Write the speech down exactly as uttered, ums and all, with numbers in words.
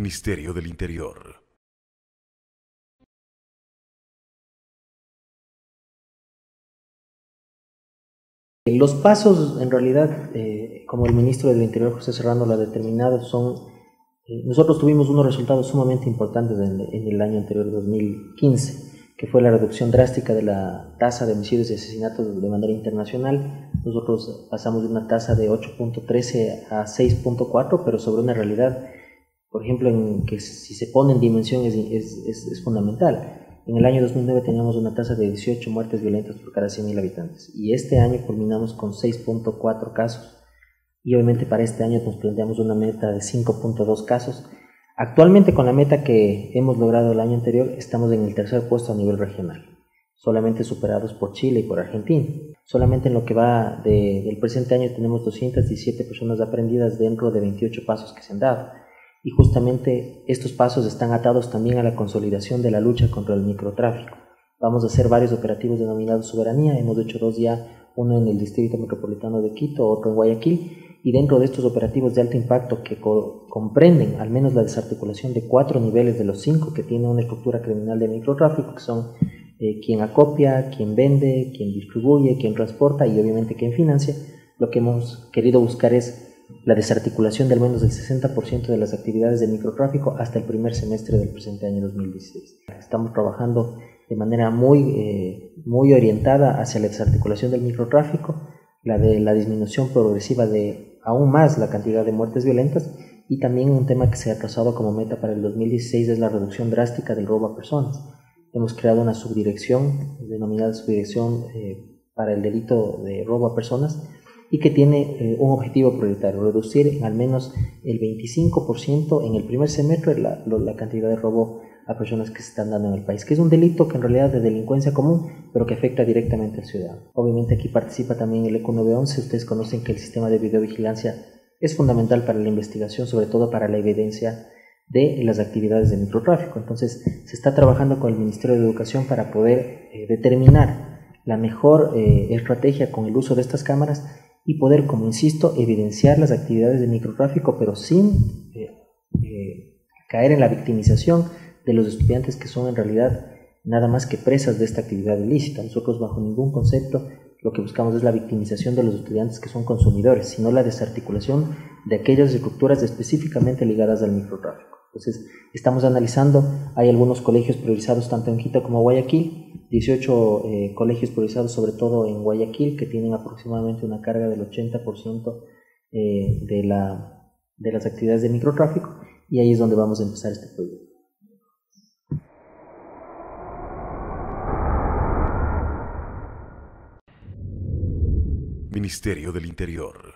Ministerio del Interior. Los pasos, en realidad, eh, como el ministro del Interior, José Serrano, lo ha determinado, son... Eh, nosotros tuvimos unos resultados sumamente importantes en, en el año anterior, dos mil quince, que fue la reducción drástica de la tasa de homicidios y asesinatos de manera internacional. Nosotros pasamos de una tasa de ocho punto trece a seis punto cuatro, pero sobre una realidad, por ejemplo, en que si se pone en dimensión es, es, es, es fundamental. En el año dos mil nueve teníamos una tasa de dieciocho muertes violentas por cada cien mil habitantes y este año culminamos con seis punto cuatro casos y obviamente para este año nos planteamos una meta de cinco punto dos casos. Actualmente con la meta que hemos logrado el año anterior estamos en el tercer puesto a nivel regional, solamente superados por Chile y por Argentina. Solamente en lo que va de, del presente año tenemos doscientas diecisiete personas aprendidas dentro de veintiocho pasos que se han dado. Y justamente estos pasos están atados también a la consolidación de la lucha contra el microtráfico. Vamos a hacer varios operativos denominados Soberanía, hemos hecho dos ya, uno en el Distrito Metropolitano de Quito, otro en Guayaquil, y dentro de estos operativos de alto impacto que co- comprenden al menos la desarticulación de cuatro niveles de los cinco que tiene una estructura criminal de microtráfico, que son eh, quien acopia, quien vende, quien distribuye, quien transporta y obviamente quien financia, lo que hemos querido buscar es la desarticulación de al menos el sesenta por ciento de las actividades de microtráfico hasta el primer semestre del presente año dos mil dieciséis. Estamos trabajando de manera muy, eh, muy orientada hacia la desarticulación del microtráfico, la de la disminución progresiva de aún más la cantidad de muertes violentas y también un tema que se ha trazado como meta para el dos mil dieciséis es la reducción drástica del robo a personas. Hemos creado una subdirección, denominada subdirección eh, para el delito de robo a personas, y que tiene eh, un objetivo prioritario, reducir en al menos el veinticinco por ciento en el primer semestre la, la cantidad de robo a personas que se están dando en el país, que es un delito que en realidad es de delincuencia común, pero que afecta directamente al ciudadano. Obviamente aquí participa también el E C U nueve once, ustedes conocen que el sistema de videovigilancia es fundamental para la investigación, sobre todo para la evidencia de las actividades de microtráfico. Entonces se está trabajando con el Ministerio de Educación para poder eh, determinar la mejor eh, estrategia con el uso de estas cámaras y poder, como insisto, evidenciar las actividades de microtráfico, pero sin eh, eh, caer en la victimización de los estudiantes que son en realidad nada más que presas de esta actividad ilícita. Nosotros bajo ningún concepto lo que buscamos es la victimización de los estudiantes que son consumidores, sino la desarticulación de aquellas estructuras específicamente ligadas al microtráfico. Entonces, estamos analizando, hay algunos colegios priorizados tanto en Quito como Guayaquil, dieciocho eh, colegios priorizados sobre todo en Guayaquil, que tienen aproximadamente una carga del ochenta por ciento eh, de, la, de las actividades de microtráfico, y ahí es donde vamos a empezar este proyecto. Ministerio del Interior.